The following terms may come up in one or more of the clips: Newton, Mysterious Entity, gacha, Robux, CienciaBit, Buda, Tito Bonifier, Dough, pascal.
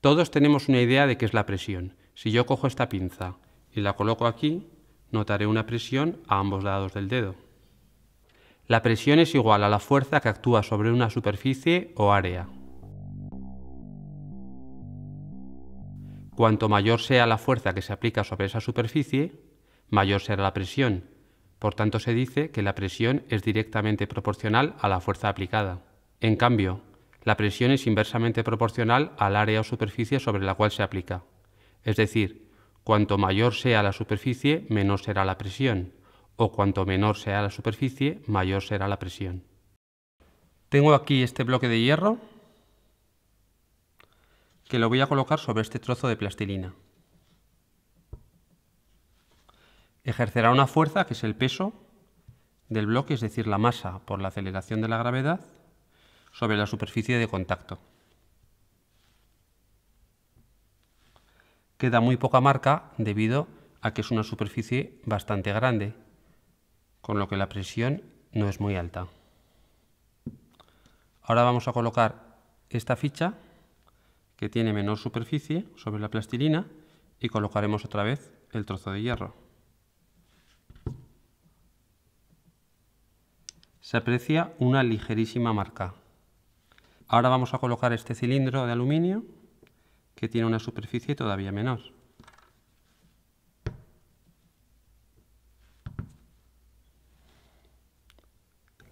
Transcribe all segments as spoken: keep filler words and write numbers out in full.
Todos tenemos una idea de qué es la presión. Si yo cojo esta pinza y la coloco aquí, notaré una presión a ambos lados del dedo. La presión es igual a la fuerza que actúa sobre una superficie o área. Cuanto mayor sea la fuerza que se aplica sobre esa superficie, mayor será la presión. Por tanto, se dice que la presión es directamente proporcional a la fuerza aplicada. En cambio, la presión es inversamente proporcional al área o superficie sobre la cual se aplica. Es decir, cuanto mayor sea la superficie, menor será la presión, o cuanto menor sea la superficie, mayor será la presión. Tengo aquí este bloque de hierro que lo voy a colocar sobre este trozo de plastilina. Ejercerá una fuerza, que es el peso del bloque, es decir, la masa por la aceleración de la gravedad, sobre la superficie de contacto. Queda muy poca marca debido a que es una superficie bastante grande, con lo que la presión no es muy alta. Ahora vamos a colocar esta ficha, que tiene menor superficie, sobre la plastilina, y colocaremos otra vez el trozo de hierro. Se aprecia una ligerísima marca. Ahora vamos a colocar este cilindro de aluminio, que tiene una superficie todavía menor.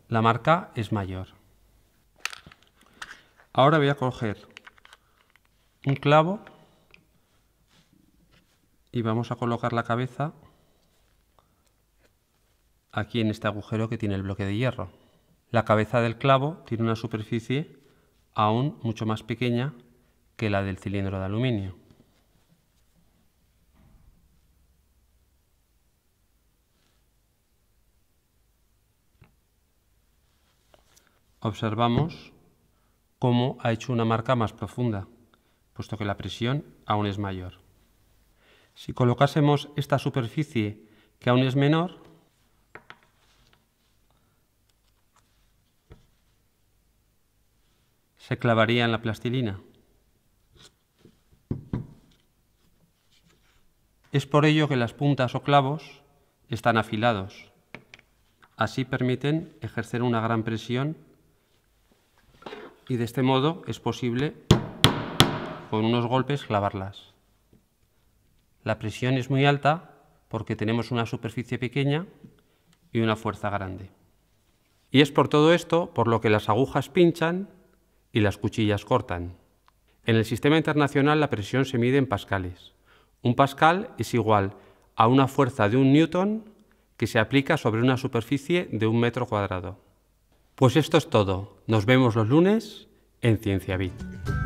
La marca es mayor. Ahora voy a coger un clavo y vamos a colocar la cabeza aquí en este agujero que tiene el bloque de hierro. La cabeza del clavo tiene una superficie aún mucho más pequeña que la del cilindro de aluminio. Observamos cómo ha hecho una marca más profunda, puesto que la presión aún es mayor. Si colocásemos esta superficie, que aún es menor, se clavaría en la plastilina. Es por ello que las puntas o clavos están afilados. Así permiten ejercer una gran presión y de este modo es posible con unos golpes clavarlas. La presión es muy alta porque tenemos una superficie pequeña y una fuerza grande. Y es por todo esto por lo que las agujas pinchan y las cuchillas cortan. En el sistema internacional la presión se mide en pascales. Un pascal es igual a una fuerza de un newton que se aplica sobre una superficie de un metro cuadrado. Pues esto es todo. Nos vemos los lunes en CienciaBit.